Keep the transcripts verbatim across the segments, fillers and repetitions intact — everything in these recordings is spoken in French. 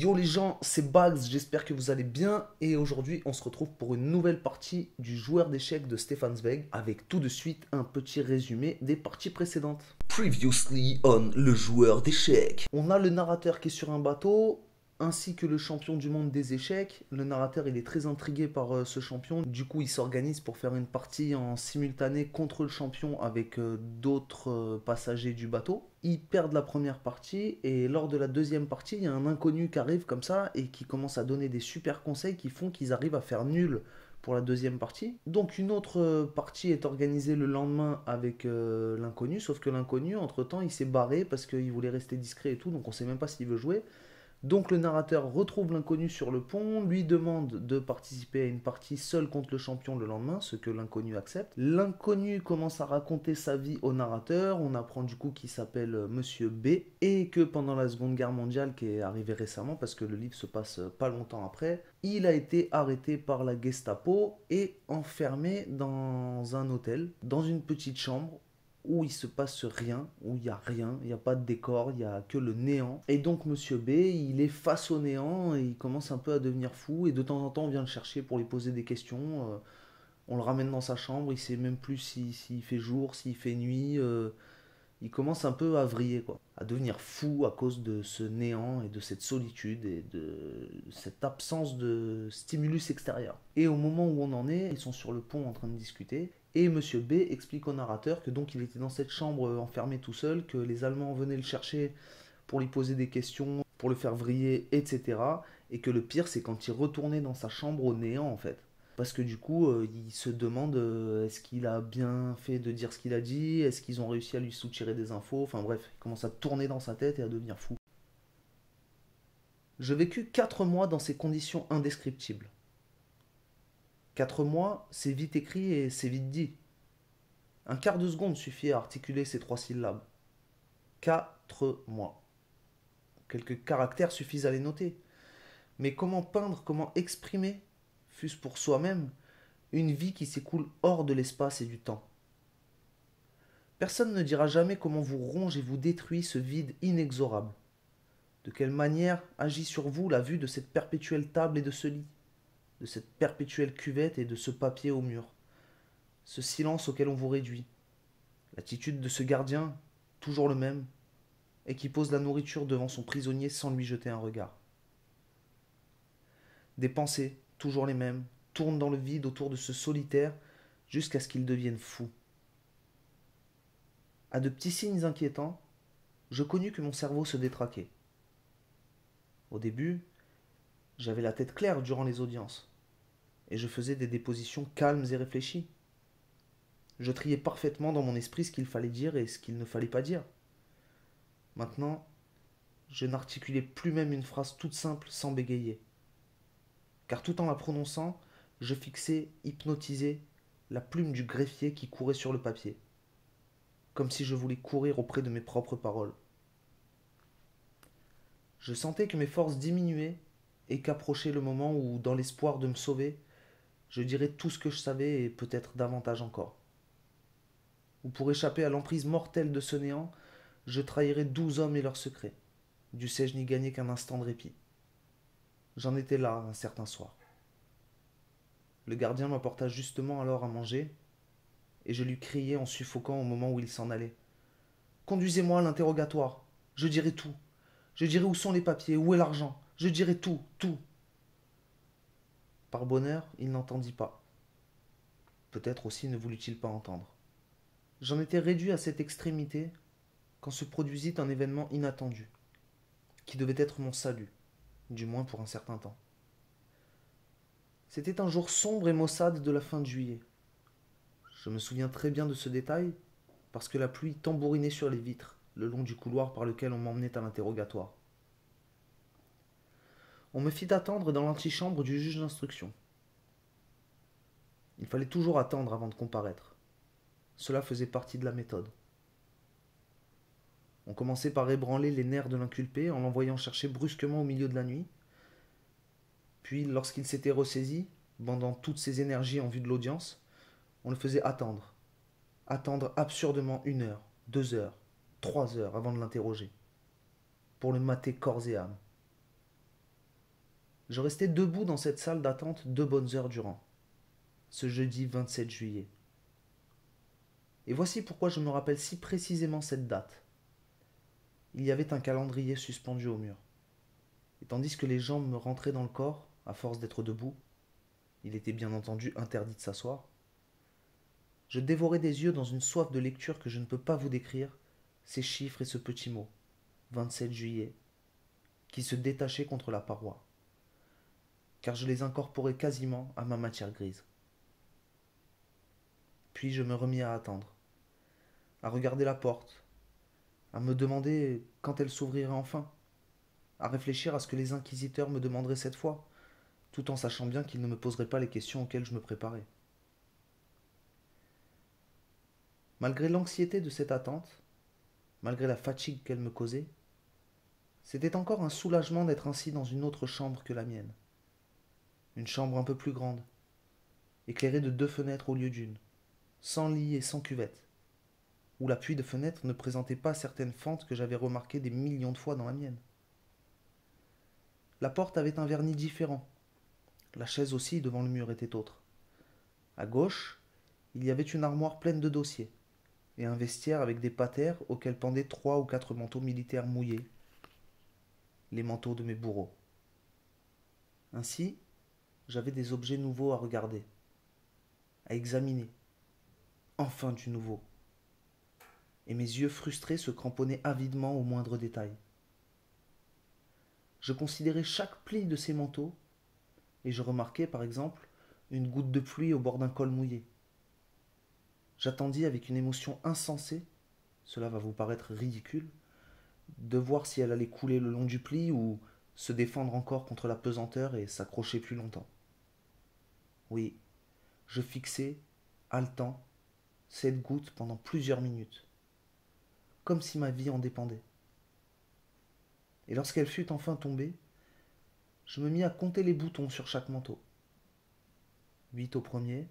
Yo les gens, c'est Bags, j'espère que vous allez bien et aujourd'hui on se retrouve pour une nouvelle partie du joueur d'échecs de Stefan Zweig avec tout de suite un petit résumé des parties précédentes. Previously on le joueur d'échecs. On a le narrateur qui est sur un bateau ainsi que le champion du monde des échecs. Le narrateur il est très intrigué par euh, ce champion, du coup il s'organise pour faire une partie en simultané contre le champion avec euh, d'autres euh, passagers du bateau. Ils perdent la première partie et lors de la deuxième partie, il y a un inconnu qui arrive comme ça et qui commence à donner des super conseils qui font qu'ils arrivent à faire nul pour la deuxième partie. Donc une autre partie est organisée le lendemain avec euh, l'inconnu, sauf que l'inconnu, entre-temps, il s'est barré parce qu'il voulait rester discret et tout, donc on ne sait même pas s'il veut jouer. Donc le narrateur retrouve l'inconnu sur le pont, lui demande de participer à une partie seule contre le champion le lendemain, ce que l'inconnu accepte. L'inconnu commence à raconter sa vie au narrateur, on apprend du coup qu'il s'appelle Monsieur B, et que pendant la Seconde Guerre mondiale, qui est arrivée récemment, parce que le livre se passe pas longtemps après, il a été arrêté par la Gestapo et enfermé dans un hôtel, dans une petite chambre, où il se passe rien, où il n'y a rien, il n'y a pas de décor, il n'y a que le néant. Et donc Monsieur B, il est face au néant et il commence un peu à devenir fou. Et de temps en temps, on vient le chercher pour lui poser des questions. Euh, on le ramène dans sa chambre, il ne sait même plus s'il s'il fait jour, s'il fait nuit. Euh, il commence un peu à vriller, quoi, à devenir fou à cause de ce néant et de cette solitude et de cette absence de stimulus extérieur. Et au moment où on en est, ils sont sur le pont en train de discuter. Et Monsieur B explique au narrateur que donc il était dans cette chambre enfermé tout seul, que les Allemands venaient le chercher pour lui poser des questions, pour le faire vriller, et cetera. Et que le pire, c'est quand il retournait dans sa chambre au néant, en fait. Parce que du coup, euh, il se demande euh, est-ce qu'il a bien fait de dire ce qu'il a dit, est-ce qu'ils ont réussi à lui soutirer des infos, enfin bref, il commence à tourner dans sa tête et à devenir fou. Je vécus quatre mois dans ces conditions indescriptibles. quatre mois, c'est vite écrit et c'est vite dit. Un quart de seconde suffit à articuler ces trois syllabes. quatre mois. Quelques caractères suffisent à les noter. Mais comment peindre, comment exprimer, fût-ce pour soi-même, une vie qui s'écoule hors de l'espace et du temps? Personne ne dira jamais comment vous ronge et vous détruit ce vide inexorable. De quelle manière agit sur vous la vue de cette perpétuelle table et de ce lit, de cette perpétuelle cuvette et de ce papier au mur, ce silence auquel on vous réduit, l'attitude de ce gardien, toujours le même, et qui pose la nourriture devant son prisonnier sans lui jeter un regard. Des pensées, toujours les mêmes, tournent dans le vide autour de ce solitaire jusqu'à ce qu'il devienne fou. À de petits signes inquiétants, je connus que mon cerveau se détraquait. Au début, j'avais la tête claire durant les audiences, et je faisais des dépositions calmes et réfléchies. Je triais parfaitement dans mon esprit ce qu'il fallait dire et ce qu'il ne fallait pas dire. Maintenant, je n'articulais plus même une phrase toute simple sans bégayer, car tout en la prononçant, je fixais, hypnotisé, la plume du greffier qui courait sur le papier, comme si je voulais courir auprès de mes propres paroles. Je sentais que mes forces diminuaient, et qu'approchait le moment où, dans l'espoir de me sauver, je dirais tout ce que je savais et peut-être davantage encore. Ou pour échapper à l'emprise mortelle de ce néant, je trahirais douze hommes et leurs secrets. Dussé-je n'y gagner qu'un instant de répit? J'en étais là un certain soir. Le gardien m'apporta justement alors à manger, et je lui criai en suffoquant au moment où il s'en allait. « Conduisez-moi à l'interrogatoire, je dirai tout. Je dirai où sont les papiers, où est l'argent. Je dirai tout, tout. » Par bonheur, il n'entendit pas. Peut-être aussi ne voulut-il pas entendre. J'en étais réduit à cette extrémité quand se produisit un événement inattendu, qui devait être mon salut, du moins pour un certain temps. C'était un jour sombre et maussade de la fin de juillet. Je me souviens très bien de ce détail, parce que la pluie tambourinait sur les vitres, le long du couloir par lequel on m'emmenait à l'interrogatoire. On me fit attendre dans l'antichambre du juge d'instruction. Il fallait toujours attendre avant de comparaître. Cela faisait partie de la méthode. On commençait par ébranler les nerfs de l'inculpé en l'envoyant chercher brusquement au milieu de la nuit. Puis, lorsqu'il s'était ressaisi, pendant toutes ses énergies en vue de l'audience, on le faisait attendre. Attendre absurdement une heure, deux heures, trois heures avant de l'interroger. Pour le mater corps et âme. Je restais debout dans cette salle d'attente deux bonnes heures durant. Ce jeudi vingt-sept juillet. Et voici pourquoi je me rappelle si précisément cette date. Il y avait un calendrier suspendu au mur. Et tandis que les jambes me rentraient dans le corps, à force d'être debout, il était bien entendu interdit de s'asseoir, je dévorais des yeux dans une soif de lecture que je ne peux pas vous décrire, ces chiffres et ce petit mot, vingt-sept juillet, qui se détachaient contre la paroi, car je les incorporais quasiment à ma matière grise. Puis je me remis à attendre, à regarder la porte, à me demander quand elle s'ouvrirait enfin, à réfléchir à ce que les inquisiteurs me demanderaient cette fois, tout en sachant bien qu'ils ne me poseraient pas les questions auxquelles je me préparais. Malgré l'anxiété de cette attente, malgré la fatigue qu'elle me causait, c'était encore un soulagement d'être ainsi dans une autre chambre que la mienne. Une chambre un peu plus grande, éclairée de deux fenêtres au lieu d'une, sans lit et sans cuvette, où l'appui de fenêtre ne présentait pas certaines fentes que j'avais remarquées des millions de fois dans la mienne. La porte avait un vernis différent. La chaise aussi devant le mur était autre. À gauche, il y avait une armoire pleine de dossiers et un vestiaire avec des patères auxquels pendaient trois ou quatre manteaux militaires mouillés, les manteaux de mes bourreaux. Ainsi, j'avais des objets nouveaux à regarder, à examiner, enfin du nouveau. Et mes yeux frustrés se cramponnaient avidement au moindre détail. Je considérais chaque pli de ces manteaux, et je remarquais, par exemple, une goutte de pluie au bord d'un col mouillé. J'attendis avec une émotion insensée, cela va vous paraître ridicule, de voir si elle allait couler le long du pli ou se défendre encore contre la pesanteur et s'accrocher plus longtemps. Oui, je fixais, haletant, cette goutte pendant plusieurs minutes, comme si ma vie en dépendait. Et lorsqu'elle fut enfin tombée, je me mis à compter les boutons sur chaque manteau. Huit au premier,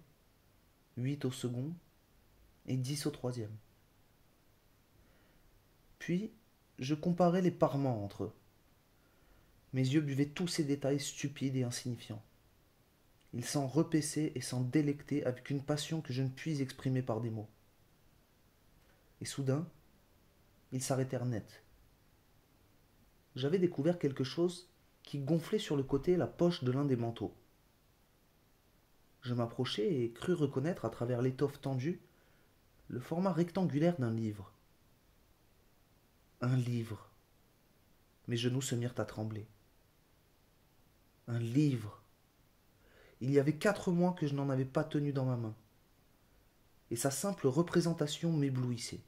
huit au second et dix au troisième. Puis, je comparais les parements entre eux. Mes yeux buvaient tous ces détails stupides et insignifiants. Ils s'en repaissaient et s'en délectaient avec une passion que je ne puis exprimer par des mots. Et soudain, ils s'arrêtèrent net. J'avais découvert quelque chose qui gonflait sur le côté la poche de l'un des manteaux. Je m'approchai et crus reconnaître à travers l'étoffe tendue le format rectangulaire d'un livre. Un livre. Mes genoux se mirent à trembler. Un livre. Il y avait quatre mois que je n'en avais pas tenu dans ma main, et sa simple représentation m'éblouissait.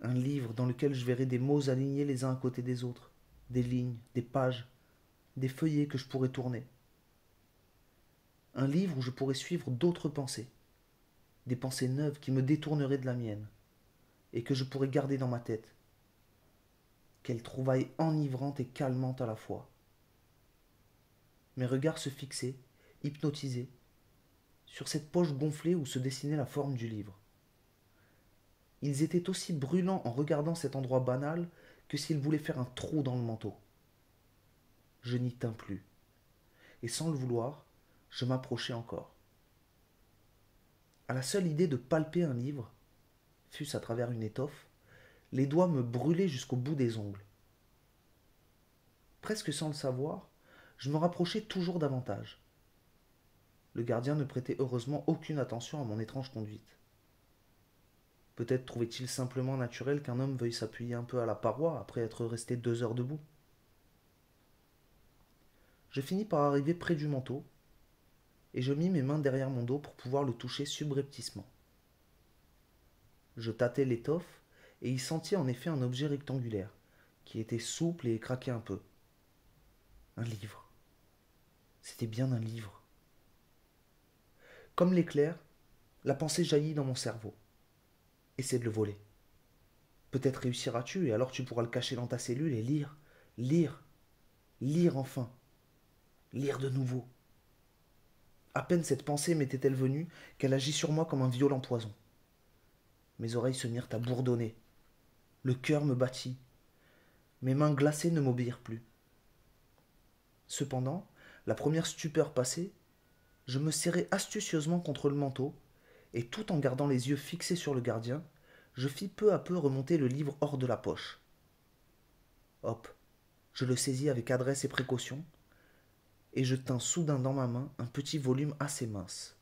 Un livre dans lequel je verrais des mots alignés les uns à côté des autres, des lignes, des pages, des feuillets que je pourrais tourner. Un livre où je pourrais suivre d'autres pensées, des pensées neuves qui me détourneraient de la mienne, et que je pourrais garder dans ma tête. Quelle trouvaille enivrante et calmante à la fois. Mes regards se fixaient, hypnotisés, sur cette poche gonflée où se dessinait la forme du livre. Ils étaient aussi brûlants en regardant cet endroit banal que s'ils voulaient faire un trou dans le manteau. Je n'y tins plus, et sans le vouloir, je m'approchai encore. À la seule idée de palper un livre, fût-ce à travers une étoffe, les doigts me brûlaient jusqu'au bout des ongles. Presque sans le savoir, je me rapprochais toujours davantage. Le gardien ne prêtait heureusement aucune attention à mon étrange conduite. Peut-être trouvait-il simplement naturel qu'un homme veuille s'appuyer un peu à la paroi après être resté deux heures debout. Je finis par arriver près du manteau, et je mis mes mains derrière mon dos pour pouvoir le toucher subrepticement. Je tâtai l'étoffe, et y sentis en effet un objet rectangulaire, qui était souple et craquait un peu. Un livre. C'était bien un livre. Comme l'éclair, la pensée jaillit dans mon cerveau. Essaie de le voler. Peut-être réussiras-tu, et alors tu pourras le cacher dans ta cellule et lire, lire, lire enfin. Lire de nouveau, À peine cette pensée m'était-elle venue qu'elle agit sur moi comme un violent poison. Mes oreilles se mirent à bourdonner. Le cœur me battit. Mes mains glacées ne m'obéirent plus. Cependant, la première stupeur passée, je me serrai astucieusement contre le manteau, et tout en gardant les yeux fixés sur le gardien, je fis peu à peu remonter le livre hors de la poche. Hop, je le saisis avec adresse et précaution, et je tins soudain dans ma main un petit volume assez mince.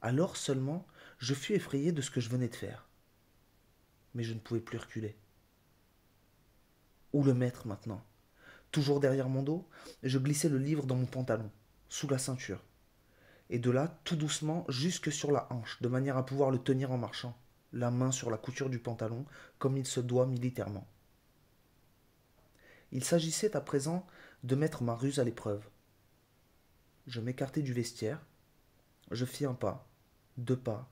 Alors seulement, je fus effrayé de ce que je venais de faire. Mais je ne pouvais plus reculer. Où le mettre maintenant? Toujours derrière mon dos, je glissai le livre dans mon pantalon, sous la ceinture, et de là, tout doucement, jusque sur la hanche, de manière à pouvoir le tenir en marchant, la main sur la couture du pantalon, comme il se doit militairement. Il s'agissait à présent de mettre ma ruse à l'épreuve. Je m'écartai du vestiaire, je fis un pas, deux pas,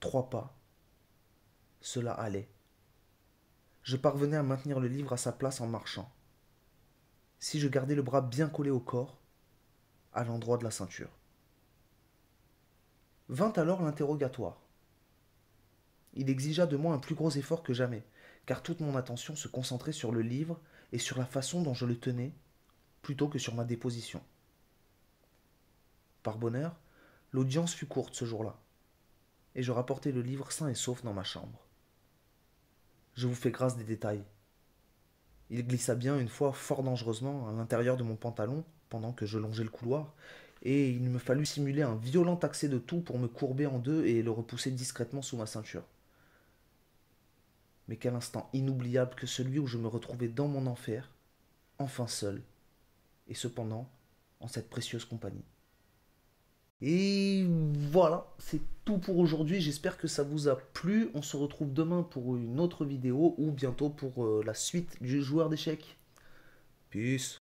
trois pas. Cela allait. Je parvenais à maintenir le livre à sa place en marchant. Si je gardais le bras bien collé au corps, à l'endroit de la ceinture. Vint alors l'interrogatoire. Il exigea de moi un plus gros effort que jamais, car toute mon attention se concentrait sur le livre et sur la façon dont je le tenais, plutôt que sur ma déposition. Par bonheur, l'audience fut courte ce jour-là, et je rapportai le livre sain et sauf dans ma chambre. Je vous fais grâce des détails. Il glissa bien une fois fort dangereusement à l'intérieur de mon pantalon pendant que je longeais le couloir, et il me fallut simuler un violent accès de toux pour me courber en deux et le repousser discrètement sous ma ceinture. Mais quel instant inoubliable que celui où je me retrouvais dans mon enfer, enfin seul, et cependant en cette précieuse compagnie. Et voilà, c'est tout pour aujourd'hui, j'espère que ça vous a plu, on se retrouve demain pour une autre vidéo ou bientôt pour la suite du joueur d'échecs. Peace.